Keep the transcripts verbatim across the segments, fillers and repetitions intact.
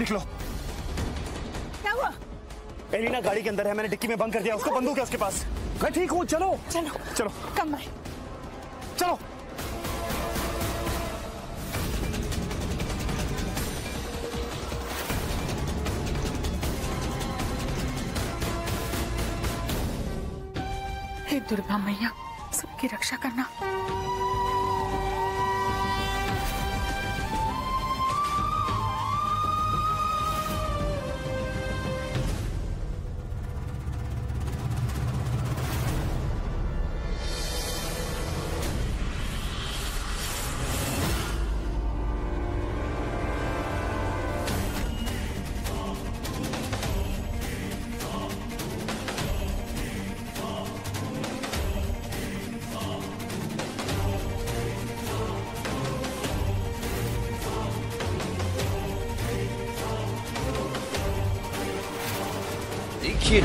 निकलो। क्या हुआ? एलिना गाड़ी के अंदर है, मैंने डिक्की में बंद कर दिया, उसको बंदूक है उसके पास। मैं ठीक हूँ, चलो चलो चलो कम भाई चलो। हे दुर्गा मैया, सबकी रक्षा करना।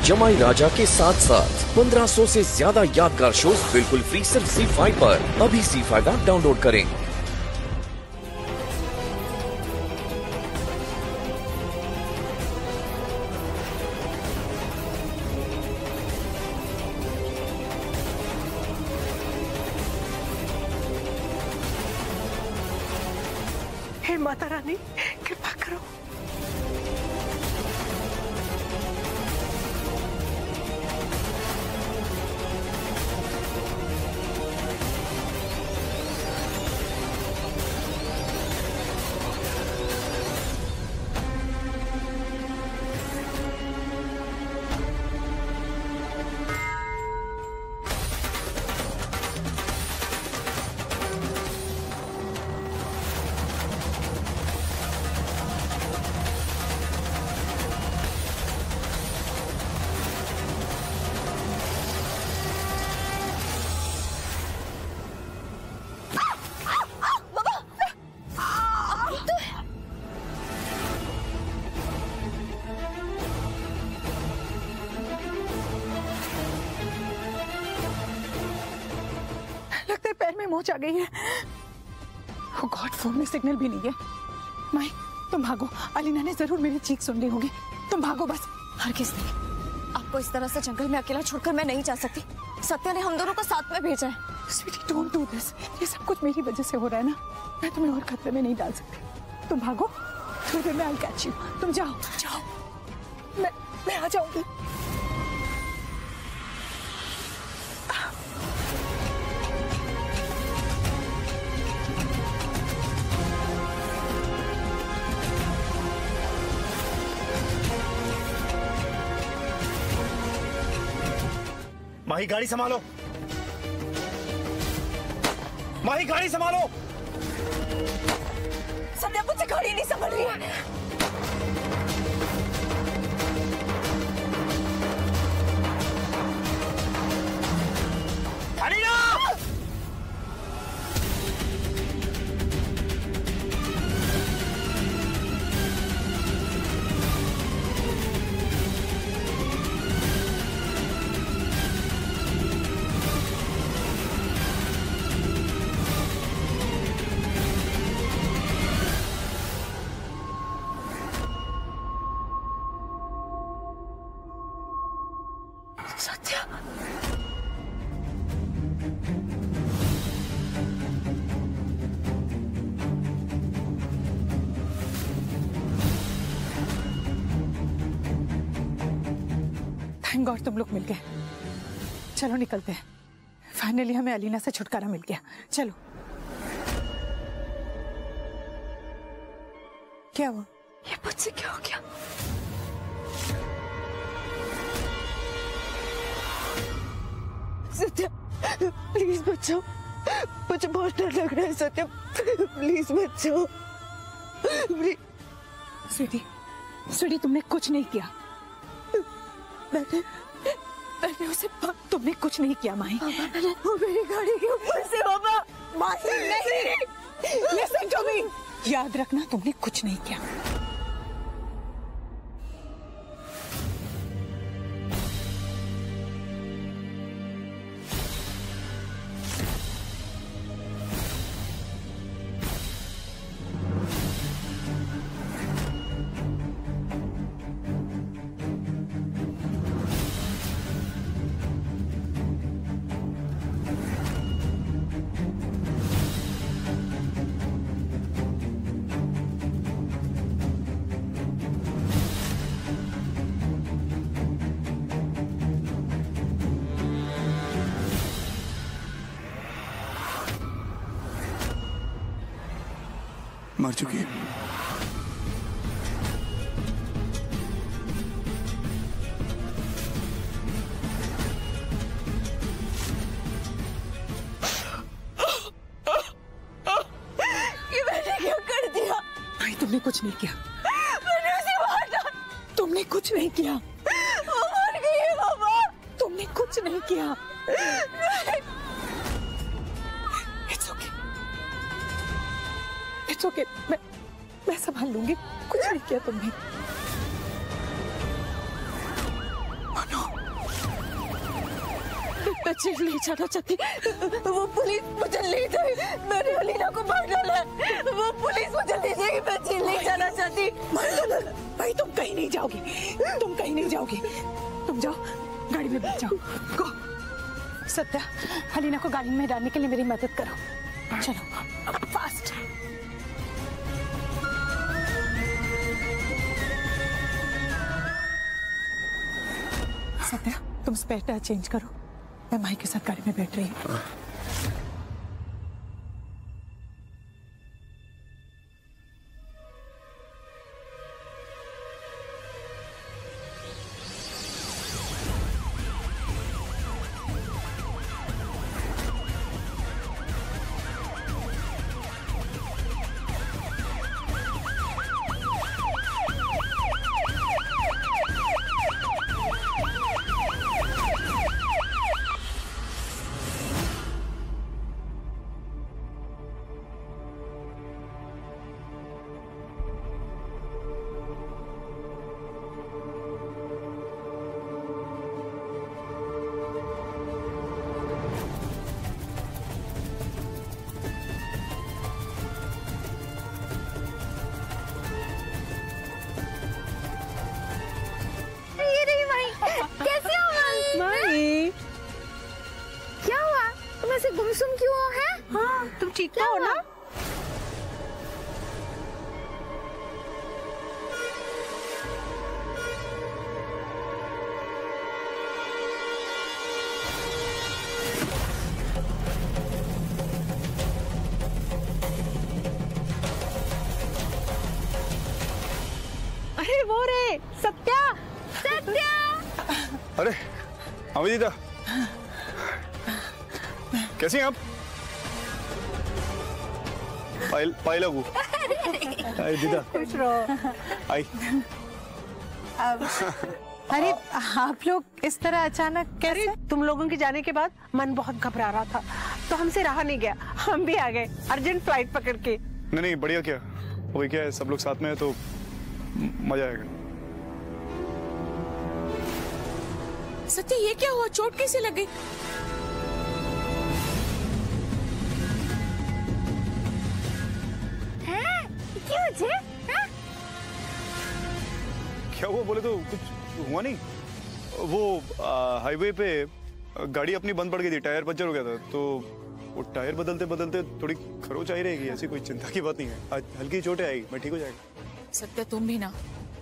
जमाई राजा के साथ साथ पंद्रह सौ से ज्यादा यादगार शोज बिल्कुल फ्री सिर्फ ज़ी फाइव पर। अभी ज़ी फाइव ऐप डाउनलोड करें। हे माता रानी कृपा करो। मोच आ गई है। oh God, फोन में सिग्नल भी नहीं है। माई तुम भागो, अलीना ने जरूर मेरी चीख सुन ली होगी। तुम भागो बस, हर किसी ने। आपको इस तरह से जंगल में अकेला छोड़कर मैं नहीं जा सकती। सत्या ने हम दोनों को साथ में भेजा है। Sweetie, don't do this. ये सब कुछ मेरी वजह से हो रहा है ना, मैं तुम्हें और खतरे में नहीं डाल सकती। तुम भागो, थोड़ी देर में I'll catch you. तुम जाओ जाओ, मैं मैं आ जाऊंगी। माही गाड़ी संभालो, माही गाड़ी संभालो। सत्या मुझसे गाड़ी नहीं संभल रही है। थैंक गॉड तुम लोग मिल गए। चलो निकलते हैं, फाइनली हमें अलीना से छुटकारा मिल गया। चलो क्या हुआ? ये मुझसे क्या हो गया? सत्या प्लीज बच्चों, मुझे बहुत डर लग रहा है। सत्या प्लीज बच्चों। स्वीटी स्वीटी तुमने कुछ नहीं किया। मैंने मैंने उसे पार... तुमने कुछ नहीं किया माही। वो मेरी गाड़ी के ऊपर से बाबा। माही नहीं, लिसन टू मी, याद रखना तुमने कुछ नहीं किया। मार चुकी है। ये मैंने क्या कर दिया? भाई तुमने कुछ नहीं किया, मैंने उसे मारा। तुमने कुछ नहीं किया, वो मर गई है बाबा। तुमने कुछ नहीं किया। Okay, मैं मैं संभाल लूंगी। कुछ नहीं किया तुमने। मनु, मैं चीफ नहीं जाना चाहती। वो पुलिस मुझे ले जाए। मैंने अलीना को मार डाला। वो पुलिस मुझे ले जाएगी। मैं चीफ नहीं जाना चाहती। भाई तुम कहीं नहीं जाओगी, तुम कहीं नहीं जाओगी। तुम जाओ, गाड़ी में बैठ जाओ। गो सत्या, अलीना को गाड़ी में डालने के लिए मेरी मदद करो। चलो फास्ट। सत्या, तुम स्पेयर टायर चेंज करो, मैं माई के साथ गाड़ी में बैठ रही हूँ। अरे अविदिता, कैसी हैं आप? आई आई लव यू। आई दीदा, खुश रहो। आई। अरे आप लोग इस तरह अचानक कैसे? तुम लोगों के जाने के बाद मन बहुत घबरा रहा था, तो हमसे रहा नहीं गया, हम भी आ गए अर्जेंट फ्लाइट पकड़ के। नहीं नहीं, बढ़िया किया। वही क्या है, सब लोग साथ में है तो मजा आएगा। सत्या, ये क्या हुआ? चोट कैसे लग गई? हाँ, क्यों जे? हाँ? क्या हुआ बोले तो? कुछ हुआ नहीं। वो हाईवे पे गाड़ी अपनी बंद पड़ गई थी, टायर पंचर हो गया था, तो वो टायर बदलते बदलते थोड़ी खरोच आई रहेगी। ऐसी कोई चिंता की बात नहीं है, आज हल्की चोटें आएगी, मैं ठीक हो जाएगा। सत्या तुम भी ना।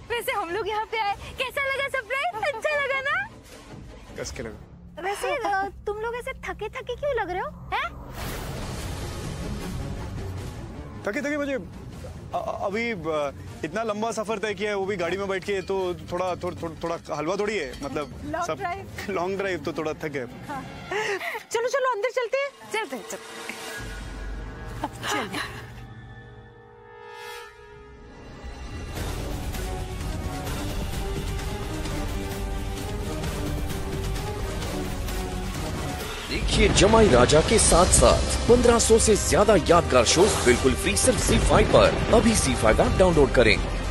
वैसे हम लोग यहाँ पे आए, कैसा लगा सरप्राइज? अच्छा लगा ना? कस के लगा। वैसे तुम लोग ऐसे थके थके क्यों लग रहे हो? हैं? थके थके मुझे अ, अभी इतना लंबा सफर तय किया है, वो भी गाड़ी में बैठ के, तो थोड़ा थो, थो, थोड़ा हलवा थोड़ी है, मतलब सब लॉन्ग ड्राइव, तो थोड़ा थके। हाँ। चलो चलो अंदर चलते हैं, चलते हैं, चलते हैं। देखिए जमाई राजा के साथ साथ पंद्रह सौ से ज्यादा यादगार शोज बिल्कुल फ्री सिर्फ ज़ी फाइव पर। अभी ज़ी फाइव ऐप डाउनलोड करें।